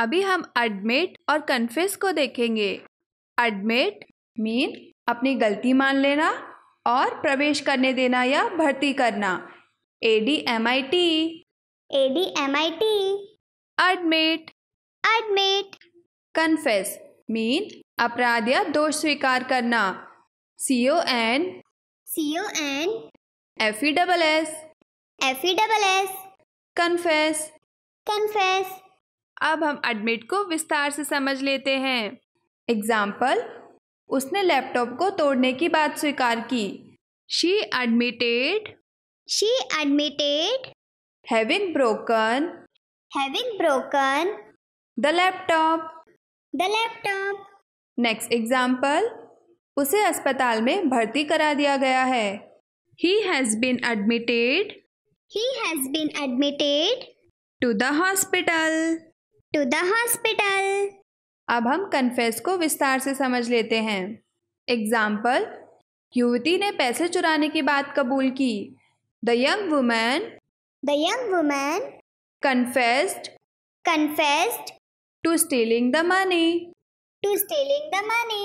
अभी हम एडमिट और कन्फेस को देखेंगे। एडमिट मीन अपनी गलती मान लेना और प्रवेश करने देना या भर्ती करना। ADMIT admit. Admit. Confess mean अपराध या दोष स्वीकार करना। CON FESS confess. कन्फेस। अब हम एडमिट को विस्तार से समझ लेते हैं। एग्जाम्पल, उसने लैपटॉप को तोड़ने की बात स्वीकार की। She admitted having broken the laptop Next example, उसे अस्पताल में भर्ती करा दिया गया है। He has been admitted to the hospital अब हम कन्फेस को विस्तार से समझ लेते हैं। एग्जाम्पल, युवती ने पैसे चुराने की बात कबूल की। The young woman confessed to stealing the money